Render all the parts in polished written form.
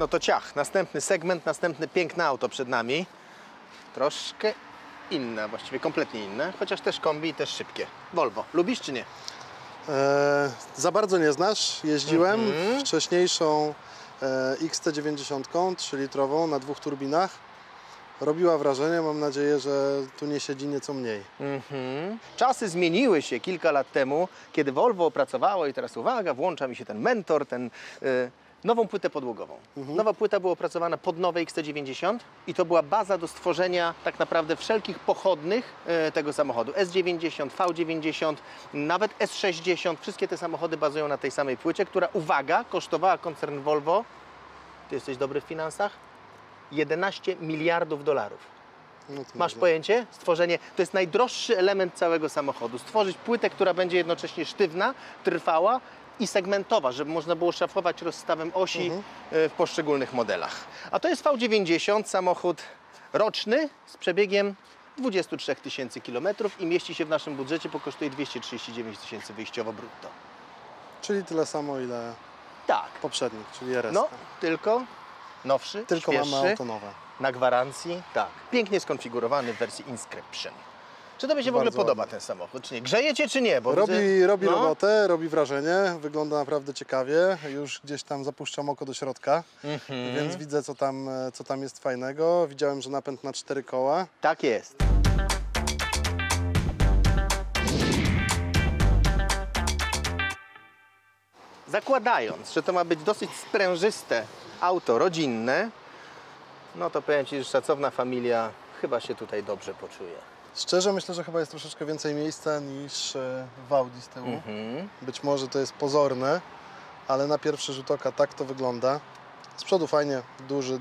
No to ciach, następny segment, następne piękne auto przed nami. Troszkę inne, właściwie kompletnie inne, chociaż też kombi i też szybkie. Volvo. Lubisz czy nie? Za bardzo nie znasz. Jeździłem wcześniejszą XC90, 3-litrową na dwóch turbinach. Robiła wrażenie, mam nadzieję, że tu nie siedzi nieco mniej. Czasy zmieniły się kilka lat temu, kiedy Volvo opracowało, i teraz uwaga, włącza mi się ten mentor, nową płytę podłogową. Nowa płyta była opracowana pod nowe XC90 i to była baza do stworzenia tak naprawdę wszelkich pochodnych tego samochodu. S90, V90, nawet S60, wszystkie te samochody bazują na tej samej płycie, która, uwaga, kosztowała koncern Volvo, ty jesteś dobry w finansach, 11 miliardów dolarów. No masz pojęcie? Stworzenie, to jest najdroższy element całego samochodu. Stworzyć płytę, która będzie jednocześnie sztywna, trwała i segmentowa, żeby można było szafować rozstawem osi w poszczególnych modelach. A to jest V90, samochód roczny z przebiegiem 23 tysięcy km i mieści się w naszym budżecie, bo kosztuje 239 tysięcy wyjściowo brutto. Czyli tyle samo, ile poprzednik, czyli RS. No, tylko nowszy, tylko świeższy, mamy auto nowe. Na gwarancji, pięknie skonfigurowany w wersji Inscription. Czy to mi się w ogóle podoba ten samochód, czy nie? Grzeje cię, czy nie? Bo robi robotę, robi wrażenie, wygląda naprawdę ciekawie. Już gdzieś tam zapuszczam oko do środka, więc widzę, co tam jest fajnego. Widziałem, że napęd na 4 koła. Tak jest. Zakładając, że to ma być dosyć sprężyste auto rodzinne, no to powiem ci, że szacowna familia chyba się tutaj dobrze poczuje. Szczerze myślę, że chyba jest troszeczkę więcej miejsca niż w Audi z tyłu. Być może to jest pozorne, ale na pierwszy rzut oka tak to wygląda. Z przodu fajnie, duży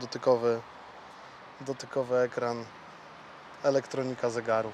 dotykowy ekran, elektronika zegarów.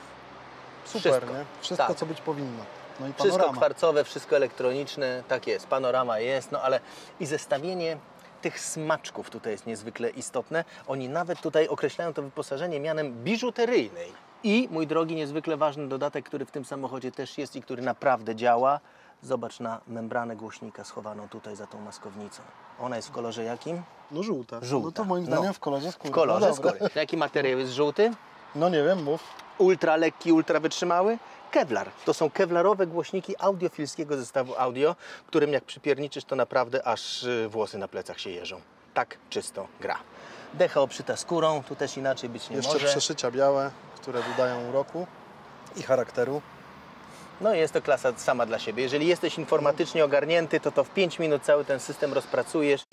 Super, wszystko, nie? Wszystko, co być powinno. No i panorama. Wszystko kwarcowe, wszystko elektroniczne, tak jest, panorama jest, no ale i zestawienie tych smaczków tutaj jest niezwykle istotne. Oni nawet tutaj określają to wyposażenie mianem biżuteryjnej. I, mój drogi, niezwykle ważny dodatek, który w tym samochodzie też jest i który naprawdę działa. Zobacz na membranę głośnika schowaną tutaj za tą maskownicą. Ona jest w kolorze jakim? No żółta. No to moim zdaniem w kolorze skóry. W kolorze skóry. Jaki materiał jest żółty? No nie wiem, mów. Ultra lekki, ultra wytrzymały? Kevlar. To są kewlarowe głośniki audiofilskiego zestawu audio, którym jak przypierniczysz, to naprawdę aż włosy na plecach się jeżą. Tak czysto gra. Decha obszyta skórą, tu też inaczej być nie może. Jeszcze przeszycia białe, które dodają uroku i charakteru. No i jest to klasa sama dla siebie. Jeżeli jesteś informatycznie ogarnięty, to w 5 minut cały ten system rozpracujesz.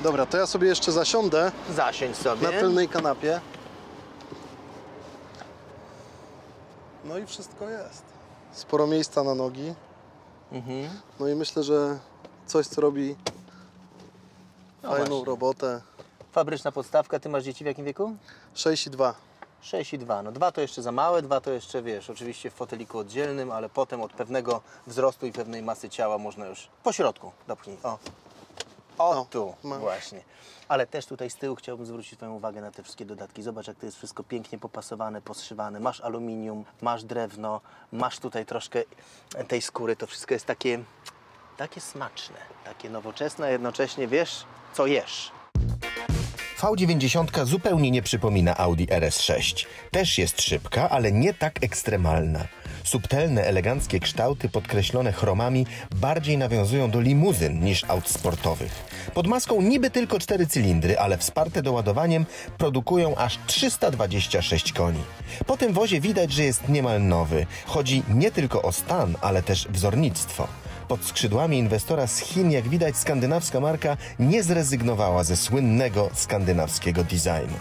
Dobra, to ja sobie jeszcze zasiądę. Zasiądź sobie. Na tylnej kanapie. No i wszystko jest. Sporo miejsca na nogi. No i myślę, że coś, co robi fajną robotę. Fabryczna podstawka. Ty masz dzieci w jakim wieku? 6,2. 6,2. No 2 to jeszcze za małe, 2 to jeszcze, wiesz, oczywiście w foteliku oddzielnym, ale potem od pewnego wzrostu i pewnej masy ciała można już po środku dopchnij. O, tu właśnie. Ale też tutaj z tyłu chciałbym zwrócić twoją uwagę na te wszystkie dodatki. Zobacz, jak to jest wszystko pięknie popasowane, poszywane. Masz aluminium, masz drewno, masz tutaj troszkę tej skóry. To wszystko jest takie smaczne, takie nowoczesne, a jednocześnie wiesz, co jesz. V90 zupełnie nie przypomina Audi RS6. Też jest szybka, ale nie tak ekstremalna. Subtelne, eleganckie kształty podkreślone chromami bardziej nawiązują do limuzyn niż aut sportowych. Pod maską niby tylko 4 cylindry, ale wsparte doładowaniem produkują aż 326 koni. Po tym wozie widać, że jest niemal nowy. Chodzi nie tylko o stan, ale też wzornictwo. Pod skrzydłami inwestora z Chin, jak widać, skandynawska marka nie zrezygnowała ze słynnego skandynawskiego designu.